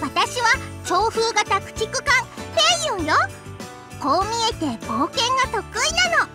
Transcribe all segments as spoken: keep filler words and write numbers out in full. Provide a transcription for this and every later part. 私は調風型駆逐艦ペイユンよ。こう見えて冒険が得意なの。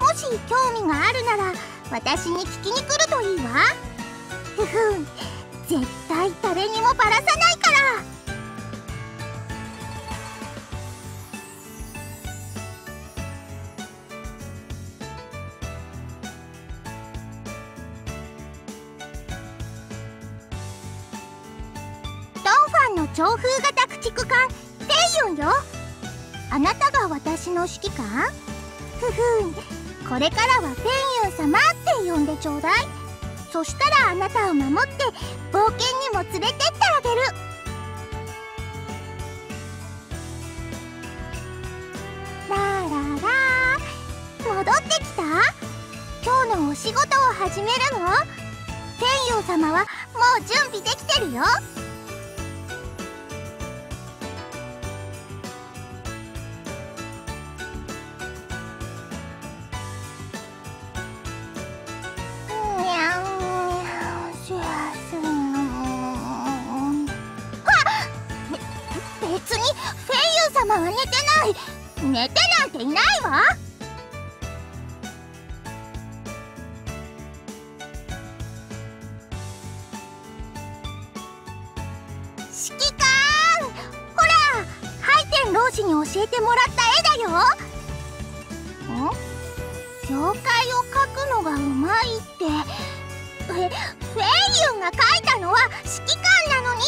もし興味があるなら私に聞きに来るといいわ。ふふん、絶対誰にもバラさないから。の調風型駆逐艦ペイユンよ。あなたが私の指揮官。ふふん、これからはペイユン様って呼んでちょうだい。そしたらあなたを守って冒険にも連れてってあげる。ラララ、戻ってきた。今日のお仕事を始めるの。ペイユン様はもう準備できてるよ。まあ、寝てない。寝てなんていないわ。指揮官、ほら、ハイテン老師に教えてもらった絵だよ。ん？教会を描くのがうまいってフェイユンが描いたのは指揮官なのに。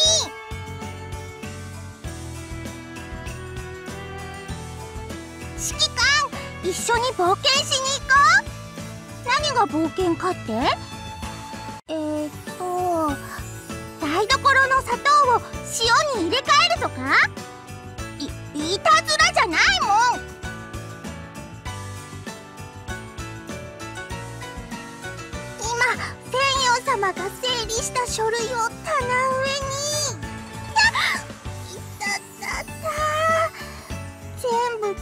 指揮官、一緒に冒険しに行こう。何が冒険かって？えー、っと台所の砂糖を塩に入れ替えるとか？い、いたずらじゃないもん。今ペイユン様が整理した書類を棚上に。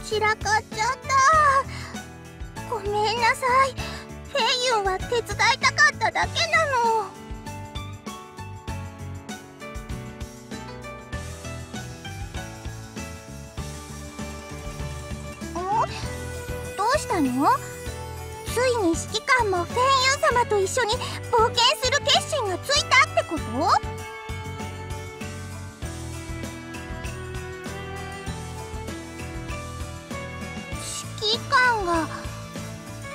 散らかっちゃった。ごめんなさい。フェイユンは手伝いたかっただけなの。ん？どうしたの？ついに指揮官もフェイユン様と一緒に冒険する決心がついたってこと？指揮官が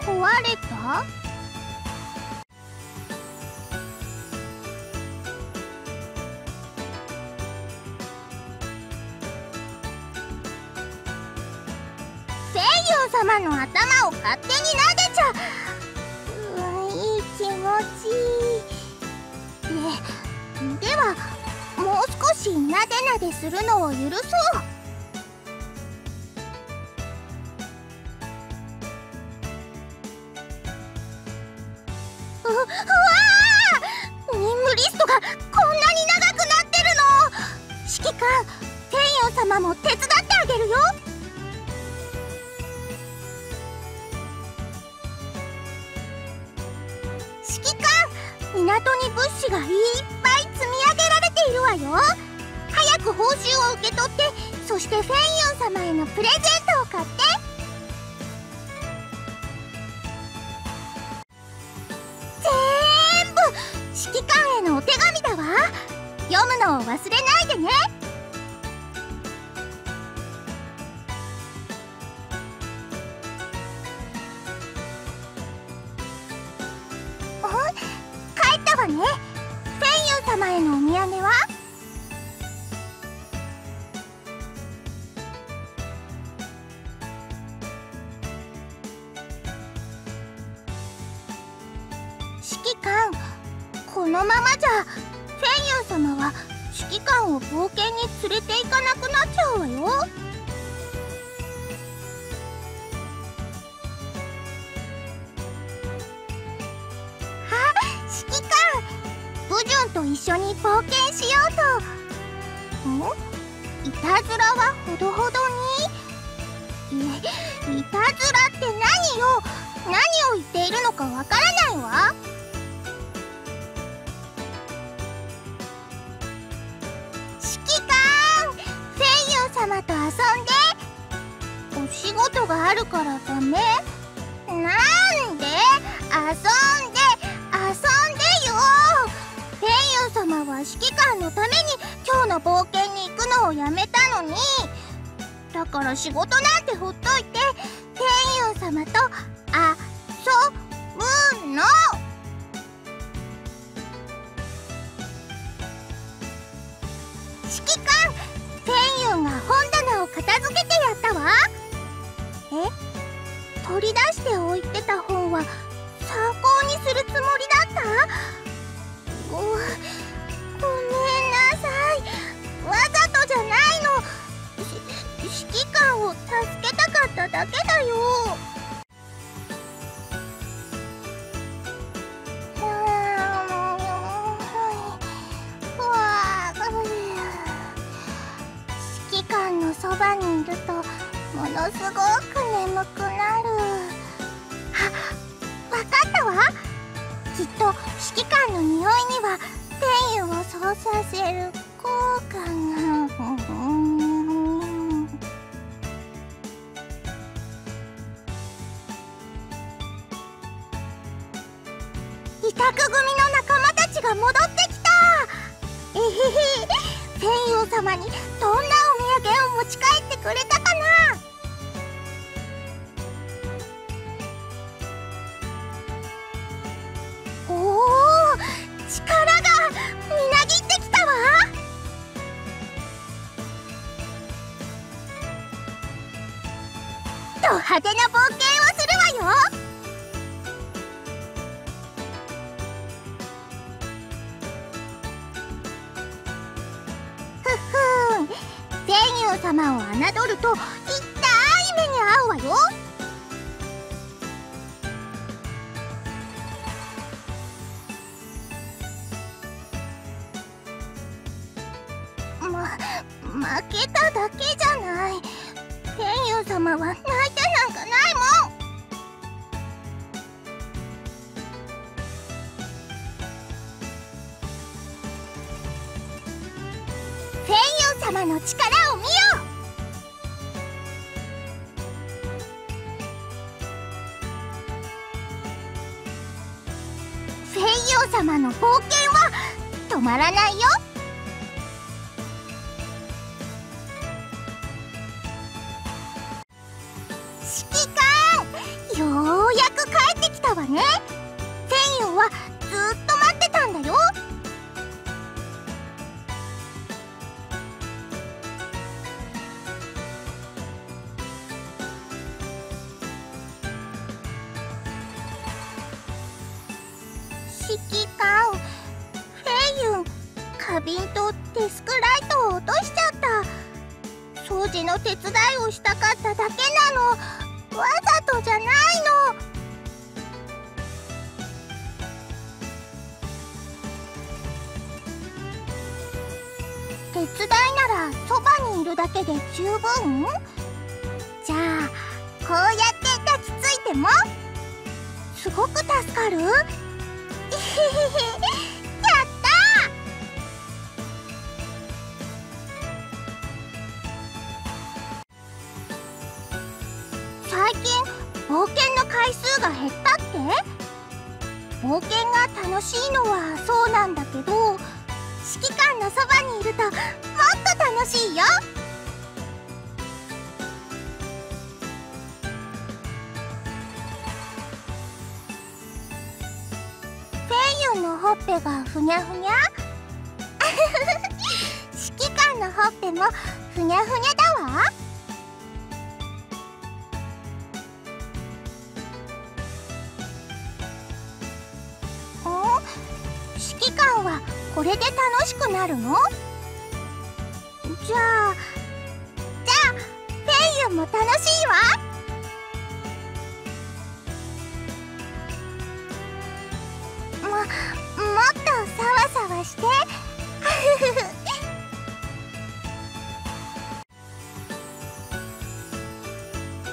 壊れた？ペイユン様の頭を勝手に撫でちゃう。うん、いい気持ちいい。で、ではもう少し撫で撫でするのを許そう。う, うわあ、任務リストがこんなに長くなってるの。指揮官、ペイユン様も手伝ってあげるよ。指揮官、港に物資がいっぱい積み上げられているわよ。早く報酬を受け取って、そしてペイユン様へのプレゼントを買って。指揮官へのお手紙だわ。読むのを忘れないでね。お、帰ったわね。ペイユン様へのお土産は？指揮官、このままじゃフェイユン様は指揮官を冒険に連れて行かなくなっちゃうわよ。あ、指揮官、ブジュンと一緒に冒険しようと。ん？いたずらはほどほどに。い、いたずらって何よ。何を言っているのかわからないわ。指揮官、マと遊んで。お仕事があるからダメなんで。遊んで遊んでよ。ペンユ様は指揮官のために今日の冒険に行くのをやめたのに、だから仕事なんてほっといてペンユ様と遊ぶの。指揮官、ペンユが本棚を片付けてやったわ。え、取り出しておいてた本は参考にするつもりだった？ご、ごめんなさい。わざとじゃないの。し指揮官を助けたかっただけだよ。そばにいるとものすごく眠くなる。あ、わかったわ。きっと指揮官の匂いにはペンユをそうさせる効果が。委託組の仲間たちが戻ってきた。えへへ、ペンユ様にどんなお土産を持ち帰ってくれたかな。おお、力がみなぎってきたわ。ド派手な冒険をするわよ。様を侮ると痛い目に遭うわよ。ま、負けただけじゃない。ペンユ様は泣いてなんかないもん。ペンユ様の力を見よ。様の冒険は止まらないよ。指揮官、ようやく帰ってきたわね。ペンユはずっと待ってたんだよ。指揮官、フェイユン、花瓶とデスクライトを落としちゃった。掃除の手伝いをしたかっただけなの。わざとじゃないの。手伝いならそばにいるだけで十分？じゃあこうやって抱きついてもすごく助かる。やったー。最近冒険の回数が減ったって？冒険が楽しいのはそうなんだけど、指揮官のそばにいるともっと楽しいよ。ほっぺがふにゃふにゃ指揮官のほっぺもふにゃふにゃだわ。指揮官はこれで楽しくなるの？じゃあじゃあペンユも楽しいわ。して。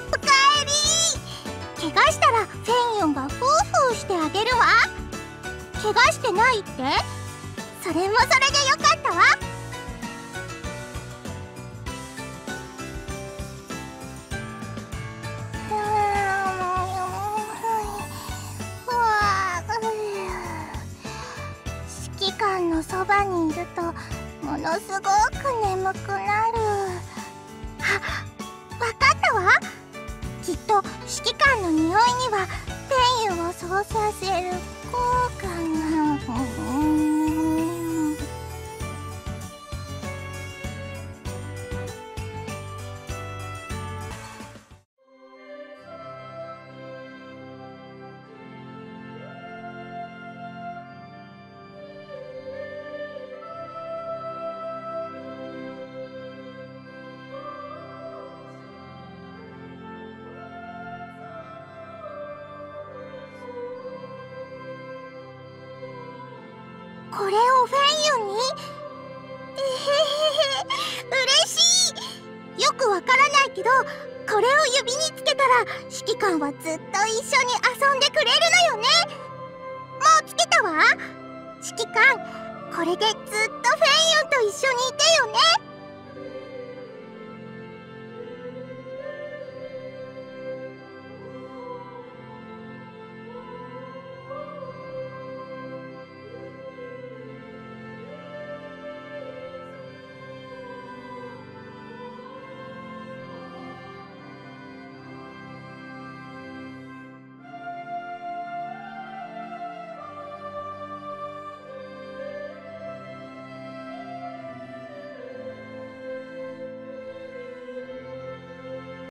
おかえり。怪我したらフェンユンがフーフーしてあげるわ。怪我してないって？それもそれでよかったわ。にいるとものすごく眠くなる。あ、わかったわ。きっと指揮官の匂いにはペンユをそうさせる効果が。これをフェンユに？えへへへ、嬉しい。よくわからないけど、これを指につけたら指揮官はずっと一緒に遊んでくれるのよね。もうつけたわ。指揮官、これでずっとフェンユと一緒にいてよね。